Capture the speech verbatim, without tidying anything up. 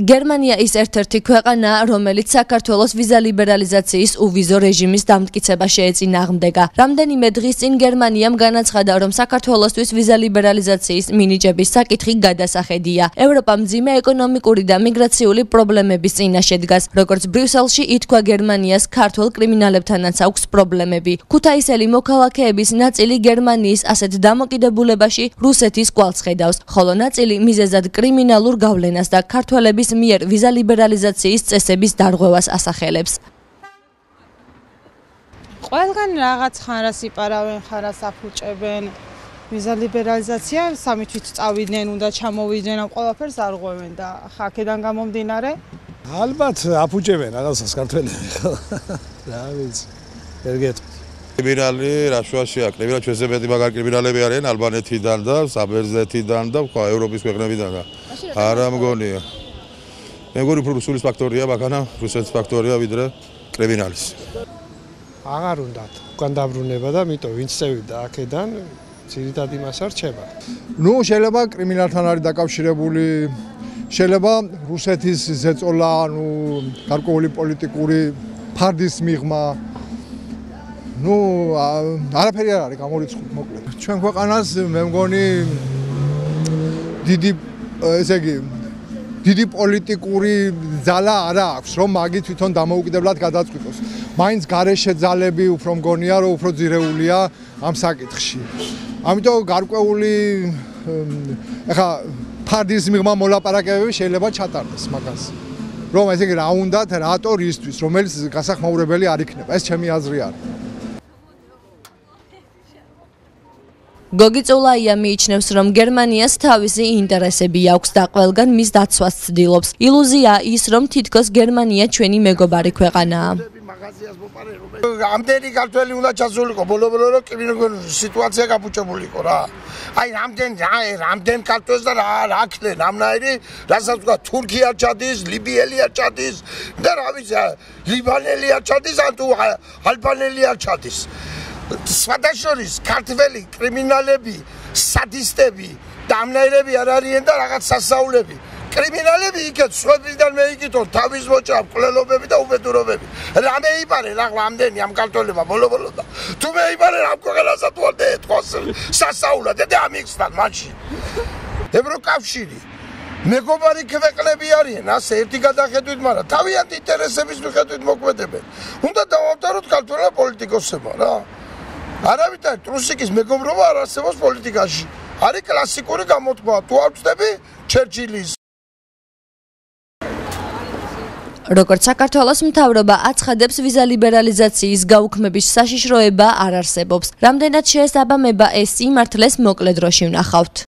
Germania is ერთ-ერთი ქვეყანა, რომელიც საქართველოს ვიზა ლიბერალიზაციის უვიზო რეჟიმის დამტკიცება შეეწინააღმდეგა. Რამდენიმე დღის წინ გერმანიამ განაცხადა, რომ საქართველოსთვის ვიზა ლიბერალიზაციის მინიჭების საკითხი გადასახედია. ევროპა მძიმე ეკონომიკური და მიგრაციული პრობლემების წინაშე დგას, როგორც ბრიუსელში ითქვა გერმანიას ქართველ კრიმინალებთანაც აქვს პრობლემები. ქუთაისელი მოქალაქეების ნაწილი გერმანიის ასეთ დამოკიდებულებაში რუსეთის კვალს ხედავს, ხოლო ნაწილი მიზეზად კრიმინალურ გავლენას და ქართველების მიერ ვიზა ლიბერალიზაციის წესების დარღვევას ასახელებს. Ყველგან რაღაც ხანს იპარავენ, ხანს აფუჭებენ. ვიზა ლიბერალიზაცია სამი თვით წავიდნენ, უნდა ჩამოვიდნენ, ყველაფერს არღვევენ და ხაკედან გამომდინარე. ალბათ აფუჭებენ რაღაცას ქართველები. რა ვიცი. ეგეთ. კრიმინალი რუსეთში აქვს, კრიმინალი ჩვენზე მეტი მაგარი კრიმინალები არიან ალბანეთიდან და საბერძნეთიდან და ხა ევროპის ქვეყნებიდან და არა მგონია. Mevcut profesyonel faktörler bakana, profesyonel faktörler vidre kriminalis. Ağarundat, kandabrune bada mito, insevi da kedan, siritadi masar çeba. No şelaba kriminal tanari da kapşirebuli, şelaba Rusetis zetzolanu, karkovli politikuri, pardis mihma, no Arap heriyari kamorit mukle. Çünkü anas memgoni didi segi. დიდი პოლიტიკური ძალა არ აქვს, რომ მაგი თვითონ დამოუკიდებლად გადაწყვიტოს. მაინც გარეშე ძალები უფრო მგონია, რომ უფრო ძირეულია ამ საკითხში. ამიტომ გარკვეული ეხა ფარდის მიღმა მოლაპარაკებები შეიძლება ჩატარდეს მაგას. რომ ესე იგი რა უნდათ რატო რისთვის, რომელიც გასახმაურებელი არ იქნება. ეს ჩემი აზრი არის. გოგი წულაია მიიჩნევს, რომ გერმანიას თავისი ინტერესები აქვს და ყველგან მის დაცვას ცდილობს. ილუზია ის, რომ თითქოს გერმანია ჩვენი მეგობარი ქვეყანაა. ამდენი ქართველი უნდა ჩასულიყო, ბოლო-ბოლო რო სიტუაცია გაფუჭებულიყო რა. აი რამდენ აი რამდენ ქართველს და რა აქლენ ამნაირი, რასაც ვთქვა თურქია ჩადის, ლიბიელია ჩადის და რა ვიცი, ლიბანელია ჩადის ან თუ ალბანელია ჩადის. Svatashoris, kartveli, kriminalebi, sadistebi, damnelebi, ararien da ragat sasaulebi. Kriminalebi iket, svodbildan meikitor, taviz vochab, kulelobebi da ubedurobebi. Rame ipare, rak ramden, yam kartoleba, bolo bolo da. Tu me ipare, ram kogelasa tuolde etkos, sasaula, dede amikstan, manshi. Evrokavshiri, მეგობარი ქვეყნები არიან, ასე ერთი გადახედვით, მაგრამ თავიანთ ინტერესების მიხედვით მოქმედებენ. უნდა დავამტაროთ ქართველ პოლიტიკოსებმა რა. არავითარ რუსიკის მეგობრობა არ არსებობს პოლიტიკაში. არის კლასიკური გამოთქმა, თუ არ ვწდები ჩერჩილის როგორც საქართველოს მთავრობა აცხადებს ვიზა ლიბერალიზაციის გაუქმების საშიშროება არ არსებობს. რამდენად შეესაბამება ეს სიმართლეს მოკლე დროში ვნახავთ.